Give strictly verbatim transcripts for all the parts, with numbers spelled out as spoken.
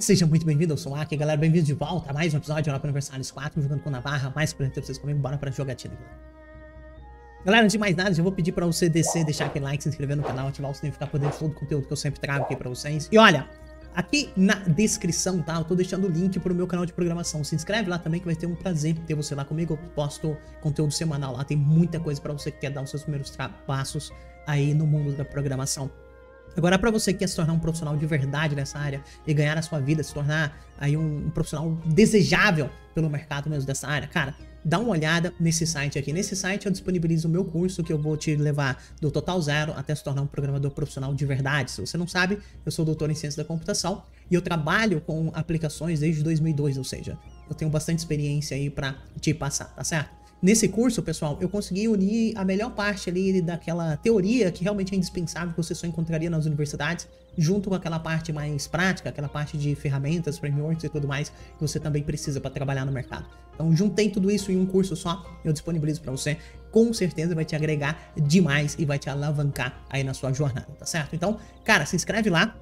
Sejam muito bem-vindos, eu sou o Aki, galera, bem-vindos de volta a mais um episódio de Europa Universalis quatro, jogando com Navarra, mais por exemplo, vocês comigo, bora pra jogatina, galera. Galera, antes de mais nada, já vou pedir pra você descer, deixar aquele like, se inscrever no canal, ativar o sininho, ficar por dentro de todo o conteúdo que eu sempre trago aqui pra vocês. E olha, aqui na descrição, tá, eu tô deixando o link pro meu canal de programação, se inscreve lá também que vai ter um prazer ter você lá comigo, eu posto conteúdo semanal lá, tem muita coisa pra você que quer dar os seus primeiros passos aí no mundo da programação. Agora, para você que quer se tornar um profissional de verdade nessa área e ganhar a sua vida, se tornar aí um, um profissional desejável pelo mercado mesmo dessa área, cara, dá uma olhada nesse site aqui. Nesse site eu disponibilizo o meu curso que eu vou te levar do total zero até se tornar um programador profissional de verdade. Se você não sabe, eu sou doutor em ciência da computação e eu trabalho com aplicações desde dois mil e dois, ou seja, eu tenho bastante experiência aí para te passar, tá certo? Nesse curso, pessoal, eu consegui unir a melhor parte ali daquela teoria que realmente é indispensável, que você só encontraria nas universidades, junto com aquela parte mais prática, aquela parte de ferramentas, frameworks e tudo mais, que você também precisa para trabalhar no mercado. Então, juntei tudo isso em um curso só, eu disponibilizo para você. Com certeza vai te agregar demais e vai te alavancar aí na sua jornada, tá certo? Então, cara, se inscreve lá.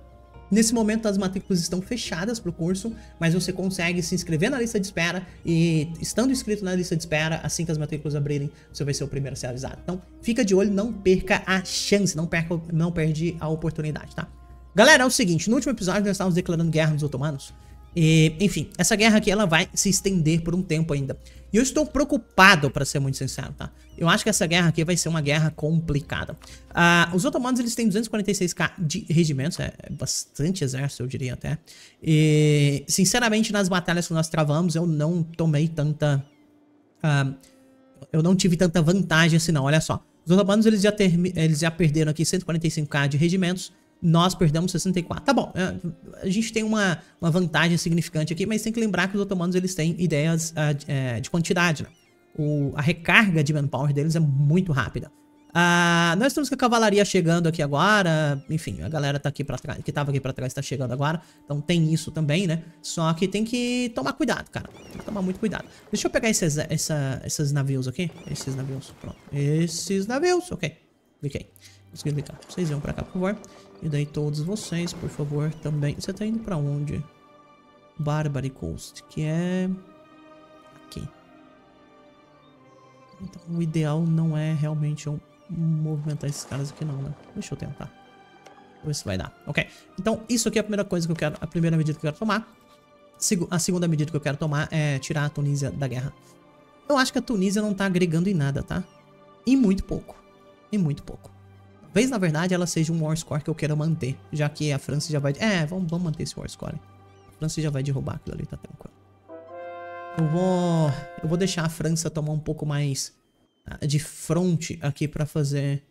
Nesse momento as matrículas estão fechadas para o curso, mas você consegue se inscrever na lista de espera e estando inscrito na lista de espera, assim que as matrículas abrirem, você vai ser o primeiro a ser avisado. Então fica de olho, não perca a chance, não, perca, não perde a oportunidade, tá? Galera, é o seguinte, no último episódio nós estávamos declarando guerra nos otomanos e, enfim, essa guerra aqui ela vai se estender por um tempo ainda. E eu estou preocupado, para ser muito sincero, tá? Eu acho que essa guerra aqui vai ser uma guerra complicada. Ah, os otomanos, eles têm duzentos e quarenta e seis mil de regimentos, é, é bastante exército, eu diria até. E, sinceramente, nas batalhas que nós travamos, eu não tomei tanta... Ah, eu não tive tanta vantagem assim, não. Olha só, os otomanos, eles já, ter, eles já perderam aqui cento e quarenta e cinco mil de regimentos. Nós perdemos sessenta e quatro. Tá bom, a gente tem uma, uma vantagem significante aqui, mas tem que lembrar que os otomanos eles têm ideias uh, de quantidade, né? O, a recarga de manpower deles é muito rápida. Uh, nós temos que a cavalaria chegando aqui agora, enfim, a galera tá aqui pra trás, que tava aqui pra trás tá chegando agora, então tem isso também, né? Só que tem que tomar cuidado, cara, tem que tomar muito cuidado. Deixa eu pegar esses, essa, esses navios aqui, esses navios, pronto, esses navios, ok, cliquei. Consegui clicar. Vocês vão pra cá, por favor. E daí todos vocês, por favor, também. Você tá indo pra onde? Barbary Coast, que é... aqui. Então, o ideal não é realmente eu movimentar esses caras aqui, não, né? Deixa eu tentar. Vamos ver se vai dar. Ok. Então, isso aqui é a primeira coisa que eu quero... A primeira medida que eu quero tomar. A segunda medida que eu quero tomar é tirar a Tunísia da guerra. Eu acho que a Tunísia não tá agregando em nada, tá? E muito pouco. E muito pouco. Talvez, na verdade, ela seja um war score que eu quero manter. Já que a França já vai... É, vamos, vamos manter esse war score. A França já vai derrubar aquilo ali, tá tranquilo. Eu vou... Eu vou deixar a França tomar um pouco mais de fronte aqui pra fazer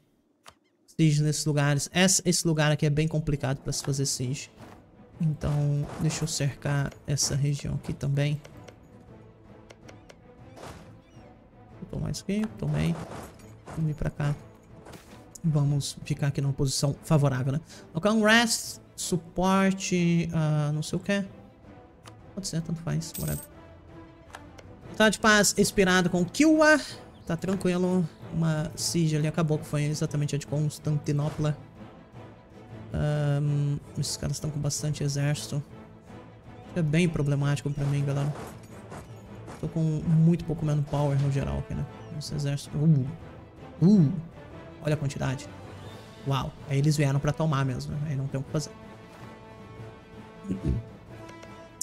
siege nesses lugares. Esse, esse lugar aqui é bem complicado pra se fazer siege. Então, deixa eu cercar essa região aqui também. Vou tomar isso aqui, tomei. Vamos ir pra cá. Vamos ficar aqui numa posição favorável, né? Colocar um rest, suporte, uh, não sei o que. Pode ser, tanto faz, whatever. Tá de paz, expirado com Kiwa. Tá tranquilo. Uma siege ali acabou, que foi exatamente a de Constantinopla. Um, esses caras estão com bastante exército. É bem problemático pra mim, galera. Tô com muito pouco manpower no geral aqui, né? Esse exército... Uh! Uh! Olha a quantidade. Uau. Aí eles vieram pra tomar mesmo, né? Aí não tem o que fazer.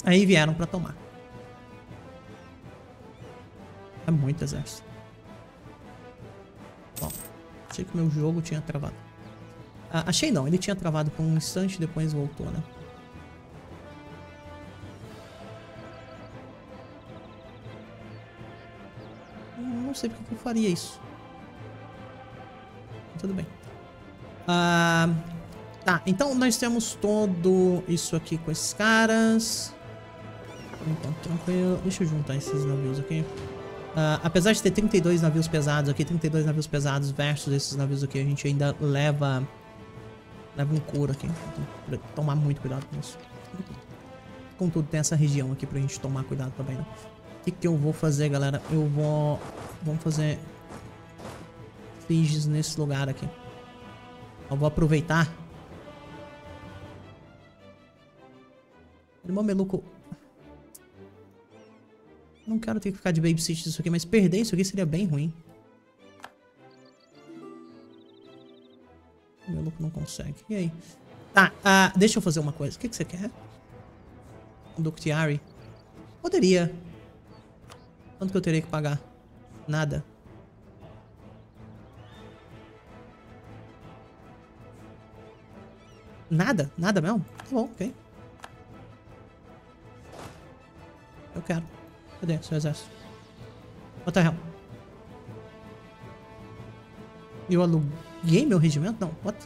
Aí vieram pra tomar. É muito exército. Bom, achei que o meu jogo tinha travado. Ah, achei não, ele tinha travado por um instante, depois voltou, né? Não sei porque eu faria isso. Tudo bem. Uh, tá, então nós temos todo isso aqui com esses caras. Então, tranquilo. Deixa eu juntar esses navios aqui. Uh, apesar de ter trinta e dois navios pesados aqui, trinta e dois navios pesados versus esses navios aqui, a gente ainda leva... Leva um couro aqui. Tem que tomar muito cuidado com isso. Contudo, tem essa região aqui pra gente tomar cuidado também, né? O que que eu vou fazer, galera? Eu vou... Vamos fazer... nesse lugar aqui. Eu vou aproveitar. Irmão Mameluco. Não quero ter que ficar de babysit disso aqui, mas perder isso aqui seria bem ruim. O Mameluco não consegue. E aí? Tá, uh, deixa eu fazer uma coisa. O que, que você quer? Um Ductiari. Poderia. Quanto que eu teria que pagar? Nada. Nada? Nada mesmo? Tá bom, ok. Eu quero. Cadê seu exército? What the hell? Eu aluguei meu regimento? Não, what?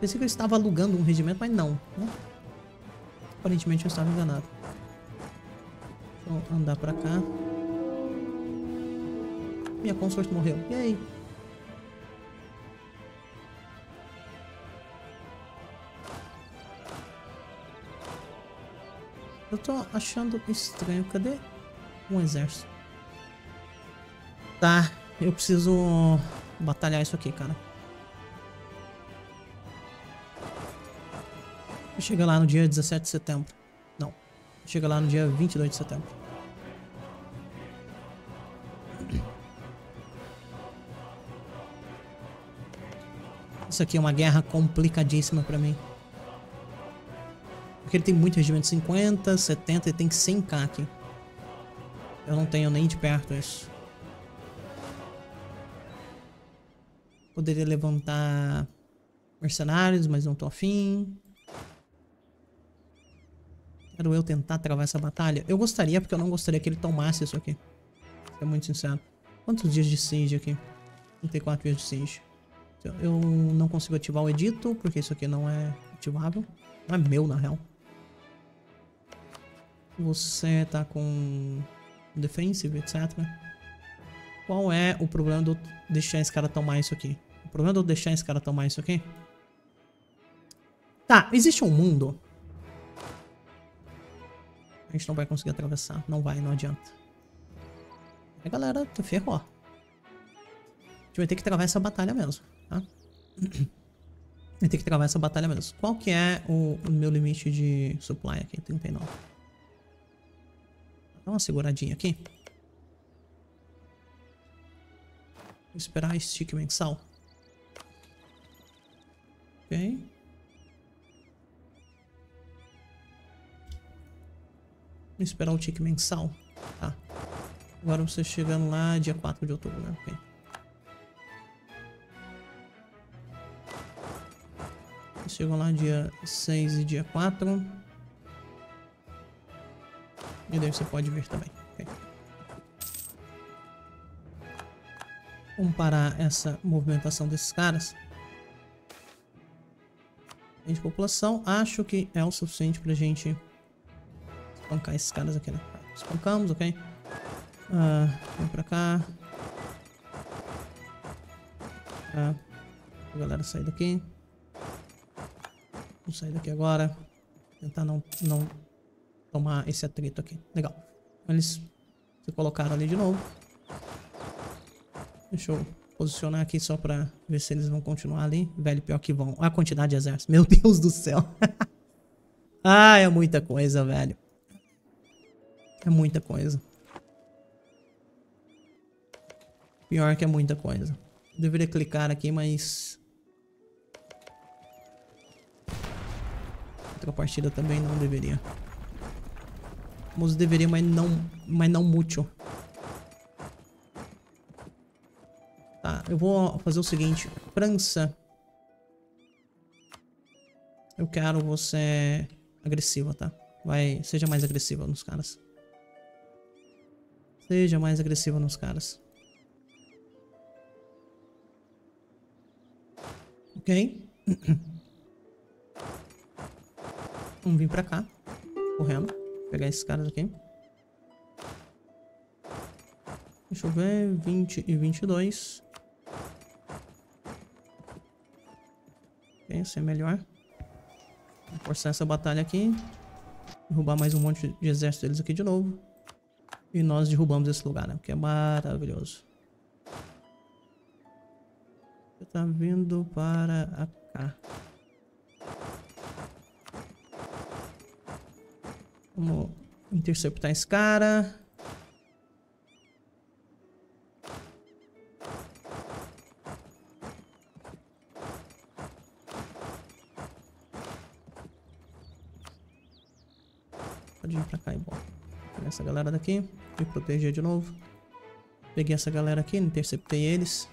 Pensei que eu estava alugando um regimento, mas não, né? Aparentemente eu estava enganado. Vou andar pra cá. Minha consorte morreu. E aí? Eu tô achando estranho. Cadê um exército? Tá, eu preciso batalhar isso aqui, cara. Chega lá no dia dezessete de setembro. Não, chega lá no dia vinte e dois de setembro. Isso aqui é uma guerra complicadíssima pra mim. Porque ele tem muito regimento, cinquenta, setenta, ele tem cem mil aqui. Eu não tenho nem de perto isso. Poderia levantar mercenários, mas não tô afim. Quero eu tentar travar essa batalha? Eu gostaria, porque eu não gostaria que ele tomasse isso aqui. Vou ser muito sincero. Quantos dias de siege aqui? trinta e quatro dias de siege. Eu não consigo ativar o edito, porque isso aqui não é ativável. Não é meu, na real. Você tá com defensive, etcétera. Qual é o problema de eu deixar esse cara tomar isso aqui? O problema de eu deixar esse cara tomar isso aqui? Tá, existe um mundo. A gente não vai conseguir atravessar. Não vai, não adianta. É, galera, tu ferrou. A gente vai ter que travar essa batalha mesmo, tá? Vai ter que travar essa batalha mesmo. Qual que é o, o meu limite de supply aqui? trinta e nove. Dá uma seguradinha aqui. Vou esperar a stick mensal. Ok. Vou esperar o tick mensal. Tá. Agora você chegando lá dia quatro de outubro, né? Ok. Chegam lá dia seis e dia quatro. E daí você pode ver também. Okay. Vamos parar essa movimentação desses caras. A de população. Acho que é o suficiente pra gente espancar esses caras aqui, né? Espancamos, ok? Ah, vem pra cá. Pra a galera sair daqui. Vamos sair daqui agora. Tentar não, não tomar esse atrito aqui. Legal. Eles se colocaram ali de novo. Deixa eu posicionar aqui só pra ver se eles vão continuar ali. Velho, pior que vão. Olha a quantidade de exército. Meu Deus do céu. Ah, é muita coisa, velho. É muita coisa. Pior que é muita coisa. Eu deveria clicar aqui, mas... outra partida também não deveria. Mas deveria, mas não, mas não muito. Tá, eu vou fazer o seguinte. França. Eu quero você agressiva, tá? Vai, seja mais agressiva nos caras. Seja mais agressiva nos caras. Ok. Vamos vir pra cá. Correndo. Vou pegar esses caras aqui. Deixa eu ver. vinte e vinte e dois. Ok, isso é melhor. Vou forçar essa batalha aqui. Derrubar mais um monte de exército deles aqui de novo. E nós derrubamos esse lugar, né? Que é maravilhoso. Você tá vindo para cá. Vamos interceptar esse cara. Pode vir pra cá e bora. Pegar essa galera daqui. Me proteger de novo. Peguei essa galera aqui, interceptei eles.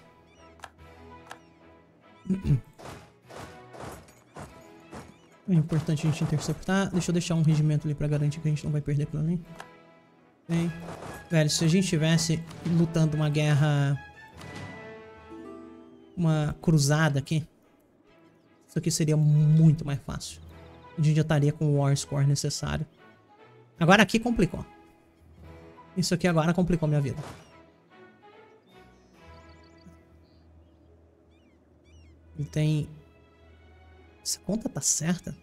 É importante a gente interceptar. Deixa eu deixar um regimento ali pra garantir que a gente não vai perder pra mim. Bem, velho, se a gente estivesse lutando uma guerra... Uma cruzada aqui, isso aqui seria muito mais fácil. A gente já estaria com o war score necessário. Agora aqui complicou. Isso aqui agora complicou minha vida. Ele tem... Essa conta tá certa?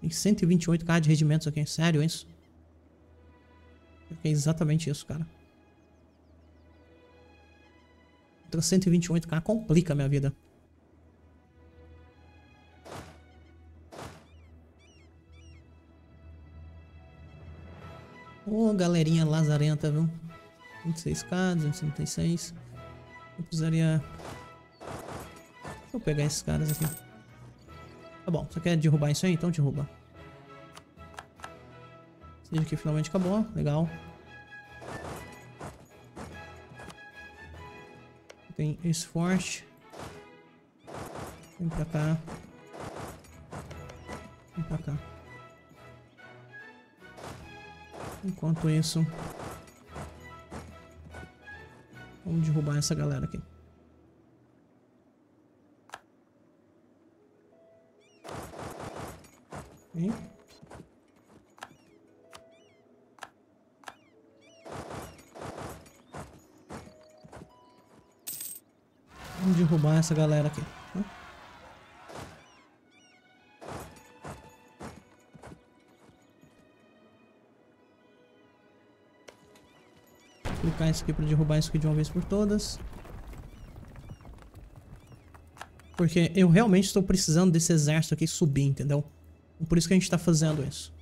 Tem cento e vinte e oito mil de regimentos aqui. Sério isso? É exatamente isso, cara. Então cento e vinte e oito mil complica a minha vida. Ô, oh, galerinha lazarenta, viu? vinte e seis mil, duzentos e setenta e seis. Eu precisaria... Vou pegar esses caras aqui. Tá bom, você quer derrubar isso aí? Então derruba. Esse aqui finalmente acabou, legal. Tem esse forte. Vem pra cá. Vem pra cá. Enquanto isso, vamos derrubar essa galera aqui. Hein? Vamos derrubar essa galera aqui. Né? Vou clicar isso aqui para derrubar isso aqui de uma vez por todas. Porque eu realmente estou precisando desse exército aqui subir, entendeu? Por isso que a gente tá fazendo isso.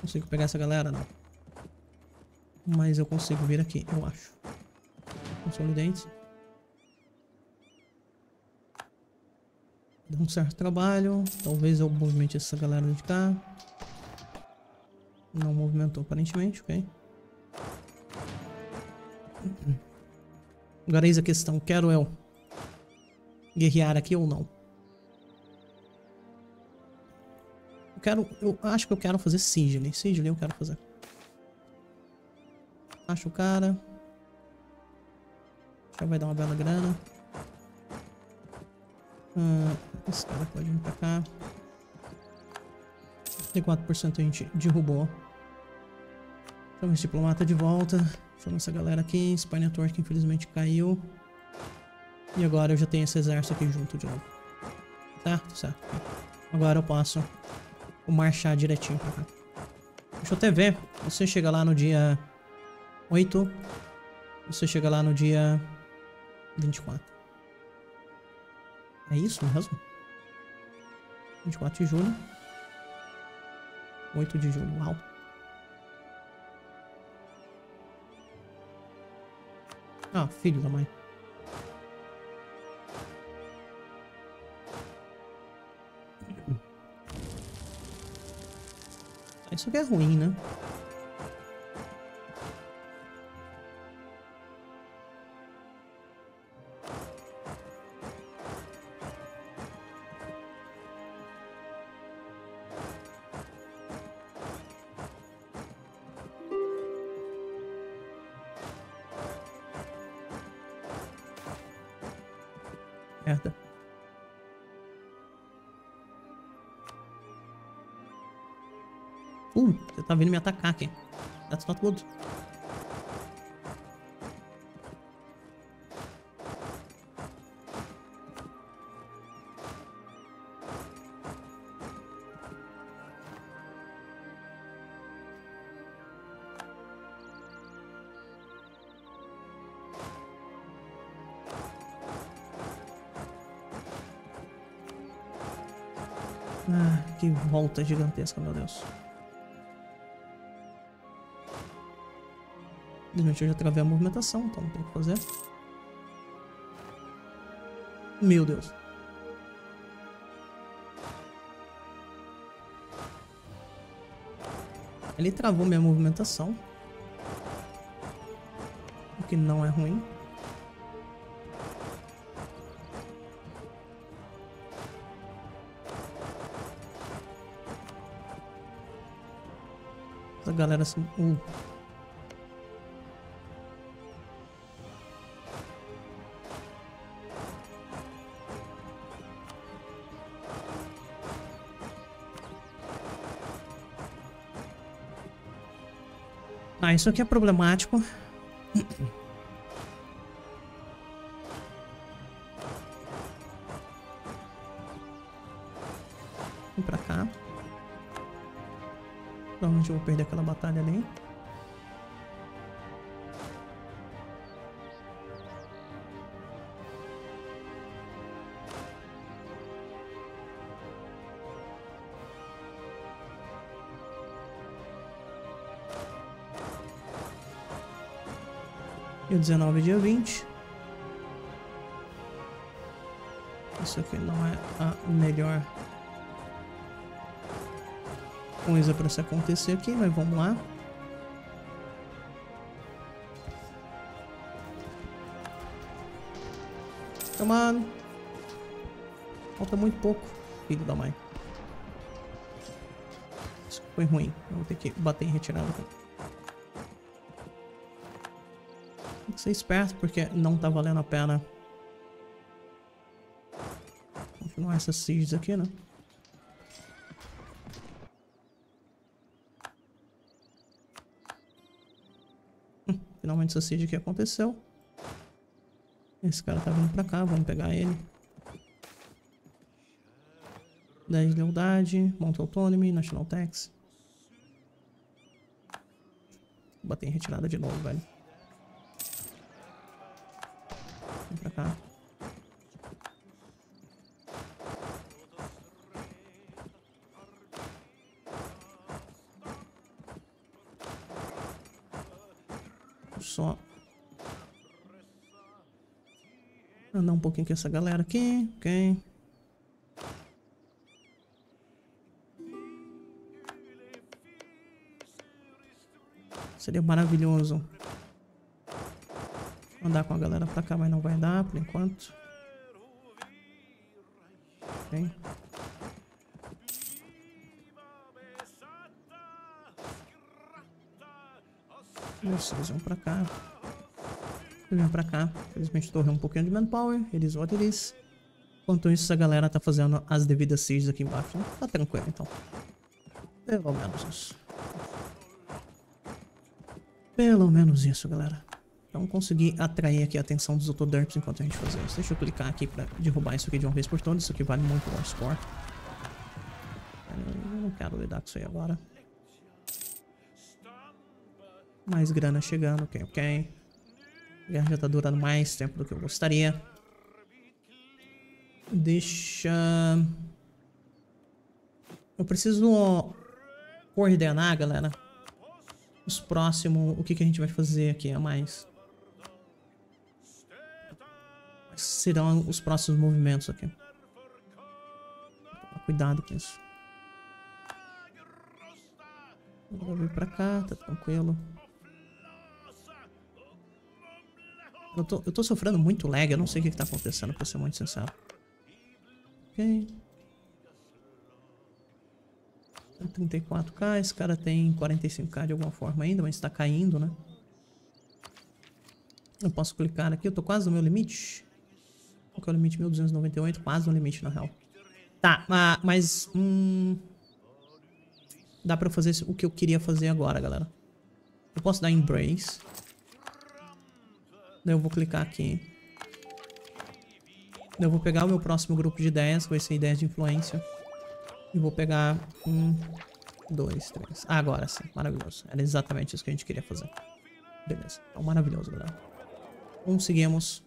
Consigo pegar essa galera? Não. Mas eu consigo vir aqui, eu acho. Consolidante. Dá um certo trabalho. Talvez eu movimente essa galera de cá. Não movimentou aparentemente, ok. Agora eis a questão. Quero eu guerrear aqui ou não? Eu quero, eu acho que eu quero fazer Sigil. Sigil eu quero fazer. Acho o cara. Já vai dar uma bela grana. Ah, esse cara pode vir pra cá. cinquenta e quatro por cento a gente derrubou. Chama esse diplomata de volta. Chama essa galera aqui. Spy Network infelizmente caiu. E agora eu já tenho esse exército aqui junto de novo. Certo? Certo. Agora eu passo... Vou marchar direitinho pra cá. Deixa eu até ver. Você chega lá no dia oito. Você chega lá no dia vinte e quatro. É isso mesmo? vinte e quatro de julho. oito de julho. Uau. Ah, filho da mãe. Isso aqui é ruim, né? Merda. Uh, você tá vindo me atacar aqui. That's not good. Ah, que volta gigantesca, meu Deus. Infelizmente eu já travei a movimentação, então não tem o que fazer. Meu Deus. Ele travou minha movimentação, o que não é ruim. Essa galera assim... Uh. Ah, isso aqui é problemático. Vem pra cá. Pra onde eu vou perder aquela batalha ali? Dia dezenove, dia vinte. Isso aqui não é a melhor coisa para se acontecer aqui, mas vamos lá. Come on. Falta muito pouco, filho da mãe. Isso foi ruim. Eu vou ter que bater em retirada. Ser esperto porque não tá valendo a pena. Continuar essas sieges aqui, né? Hum, finalmente essa siege aqui aconteceu. Esse cara tá vindo pra cá, vamos pegar ele. dez de lealdade, Monte Autonomy, National Tax. Vou bater em retirada de novo, velho. Vem pra cá. Só andar um pouquinho com essa galera aqui, ok. Seria maravilhoso andar com a galera pra cá, mas não vai dar por enquanto. Okay. Vocês vão pra cá. Eles vão pra cá. Felizmente torrei um pouquinho de manpower. Eles what it is. Enquanto isso, essa galera tá fazendo as devidas sieges aqui embaixo. Tá tranquilo então. Pelo menos isso. Pelo menos isso, galera. Então consegui atrair aqui a atenção dos autoderps enquanto a gente fazia isso. Deixa eu clicar aqui pra derrubar isso aqui de uma vez por todas. Isso aqui vale muito o score. Eu não quero lidar com isso aí agora. Mais grana chegando, ok, ok. A guerra já tá durando mais tempo do que eu gostaria. Deixa... Eu preciso coordenar, galera, os próximos... O que que a gente vai fazer aqui a mais? Serão os próximos movimentos aqui. Cuidado com isso. Vou vir pra cá, tá tranquilo. Eu tô, eu tô sofrendo muito lag, eu não sei o que que tá acontecendo, pra ser muito sincero. Ok. trinta e quatro k, esse cara tem quarenta e cinco k de alguma forma ainda, mas tá caindo, né? Eu posso clicar aqui, eu tô quase no meu limite. Qual que é o limite? mil duzentos e noventa e oito, quase no limite na real. Tá, mas... Hum, dá pra eu fazer o que eu queria fazer agora, galera. Eu posso dar Embrace. Daí eu vou clicar aqui. Daí eu vou pegar o meu próximo grupo de ideias, que vai ser ideias de influência. E vou pegar um, dois, três. Ah, agora sim. Maravilhoso. Era exatamente isso que a gente queria fazer. Beleza. Então, maravilhoso, galera. Conseguimos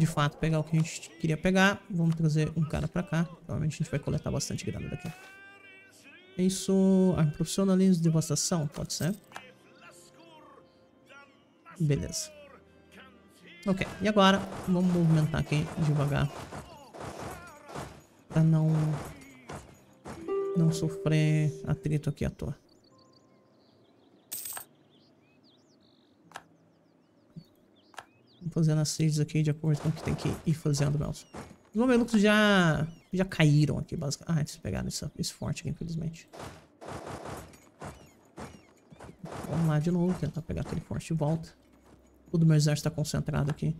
de fato pegar o que a gente queria pegar. Vamos trazer um cara pra cá. Provavelmente a gente vai coletar bastante grana daqui. Isso... Arma profissionalismo, devastação, pode ser. Beleza. Ok, e agora vamos movimentar aqui devagar. Pra não... não sofrer atrito aqui à toa. Vamos fazendo as raids aqui de acordo com o que tem que ir fazendo mesmo. Os mamelucos já, já caíram aqui, basicamente. Ah, eles pegaram esse, esse forte aqui, infelizmente. Vamos lá de novo, tentar pegar aquele forte de volta. Todo o meu exército está concentrado aqui.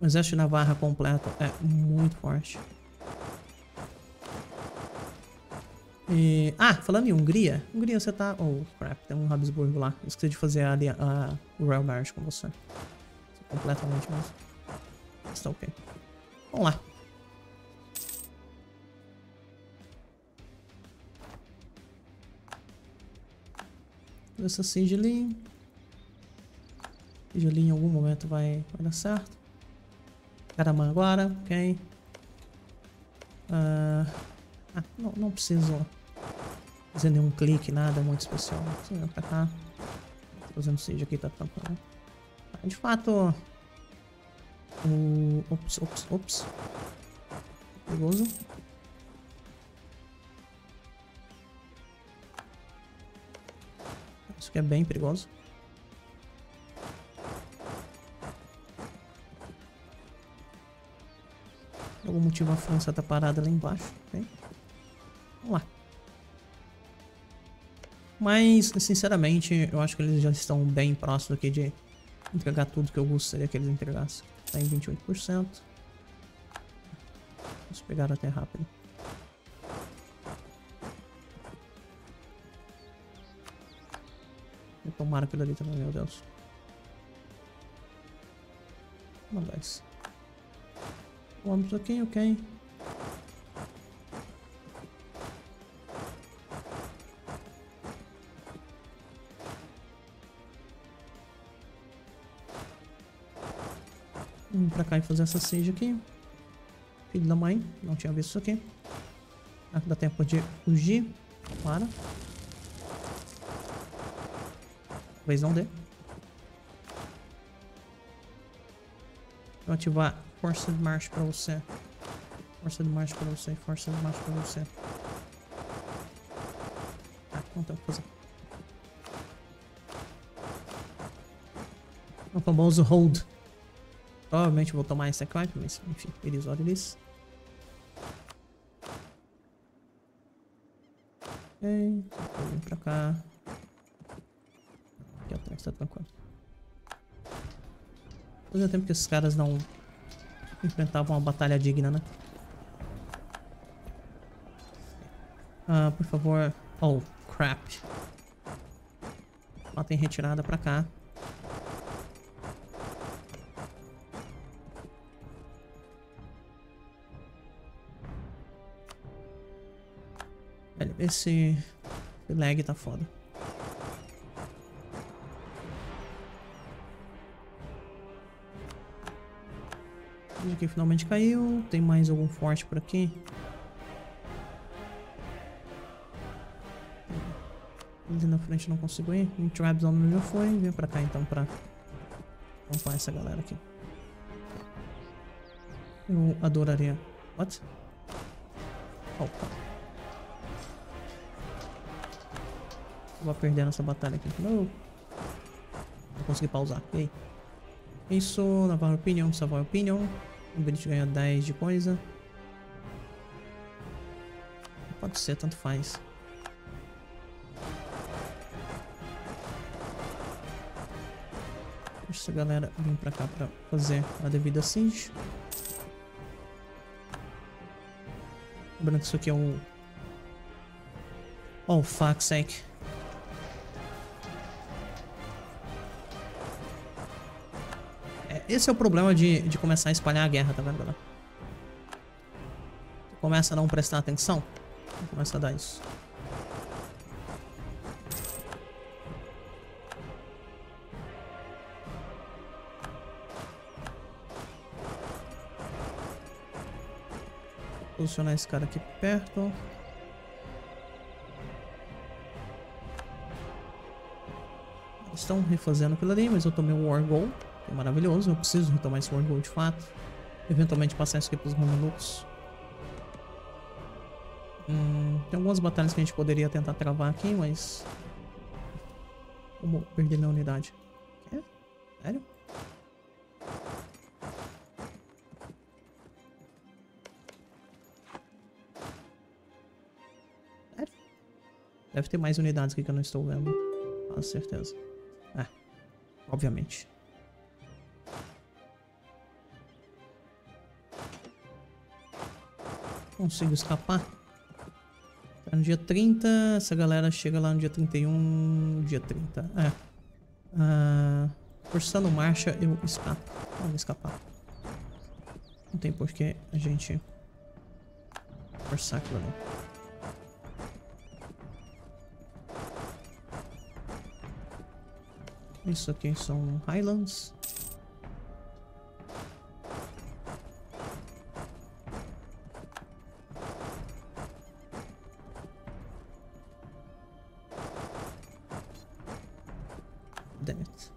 O exército de Navarra completo é muito forte. E... ah, falando em Hungria. Hungria, você tá... oh, crap, tem um Habsburgo lá. Eu esqueci de fazer a, a, o Royal Marriage com você. Completamente, mas... está ok. Vamos lá. Essa siege ali. Siege ali em algum momento vai, vai dar certo. Caraman agora, ok. Uh, ah, não, não preciso fazer nenhum clique, nada muito especial. Preciso pra cá. Fazendo siege aqui, tá tranquilo. De fato, o... ops, ops, ops. Perigoso. Isso aqui é bem perigoso. Por algum motivo a França tá parada lá embaixo. Okay? Vamos lá. Mas, sinceramente, eu acho que eles já estão bem próximos aqui de... entregar tudo que eu gostaria que eles entregassem. Tá em vinte e oito por cento. Eles pegaram até rápido. E tomaram aquilo ali também, meu Deus. Vamos mandar isso. Vamos aqui, ok. Vamos pra cá e fazer essa siege aqui. Filho da mãe, não tinha visto isso aqui. Será que dá tempo de fugir? Para. Talvez não dê. Vou ativar Força de Marcha pra você. Força de Marcha pra você, Força de Marcha pra você. Ah, não tem o que fazer. O famoso hold. Provavelmente vou tomar esse aqui, mas enfim, eles olham eles. Ok, vou vir pra cá. Aqui atrás tá tranquilo. Fazia tempo que esses caras não enfrentavam uma batalha digna, né? Ah, por favor. Oh, crap. Lá tem retirada pra cá. Esse lag tá foda. Esse aqui finalmente caiu. Tem mais algum forte por aqui? Ali na frente não consigo ir. O Trabzon já foi. Vem pra cá então pra tampar essa galera aqui. Eu adoraria. What? Opa. Vou perder nessa batalha aqui. Não consegui pausar. Okay. Isso, Navarra Opinion, Savoy Opinion. O British ganha dez de coisa. Pode ser, tanto faz. Deixa essa galera vir pra cá pra fazer a devida siege. Lembrando que isso aqui é um... oh, fuck sake. Esse é o problema de, de começar a espalhar a guerra, tá vendo, galera? Tu começa a não prestar atenção, tu começa a dar isso. posicionar esse cara aqui perto. Estão refazendo aquilo ali, mas eu tomei um War Goal, que é maravilhoso. Eu preciso retomar esse War Goal de fato. Eventualmente passar isso aqui para os Mamluks. Hum, tem algumas batalhas que a gente poderia tentar travar aqui, mas... Como perder minha unidade? É? Sério? Sério? Deve ter mais unidades aqui que eu não estou vendo. Com certeza. É. Obviamente. Consigo escapar. Tá no dia trinta. Essa galera chega lá no dia trinta e um. Dia trinta. É. Ah, forçando marcha, eu escapo. Vamos escapar. Não tem por que a gente forçar aquilo ali. Isso aqui são Highlands. Damn it.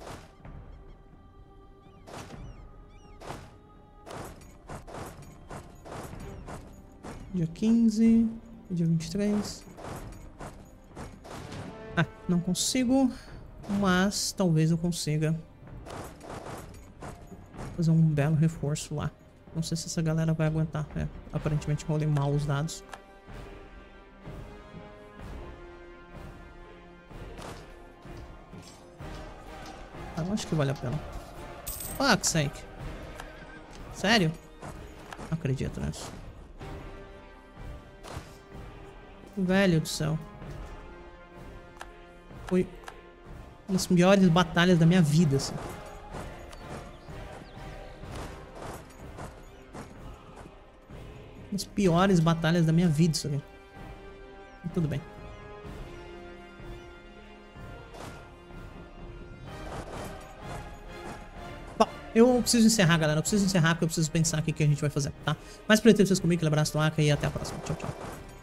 Dia quinze, dia vinte e três. Ah, não consigo. Mas talvez eu consiga fazer um belo reforço lá. Não sei se essa galera vai aguentar. É, aparentemente rolei mal os dados. Ah, eu acho que vale a pena. Fuck's sake. Sério? Não acredito nisso. Velho do céu. Foi uma das piores batalhas da minha vida, assim. Uma das piores batalhas da minha vida, isso aqui. E tudo bem. Bom, eu preciso encerrar, galera. Eu preciso encerrar porque eu preciso pensar aqui o que a gente vai fazer, tá? Mas por aí, ter vocês comigo. Aquele abraço do Aka e até a próxima. Tchau, tchau.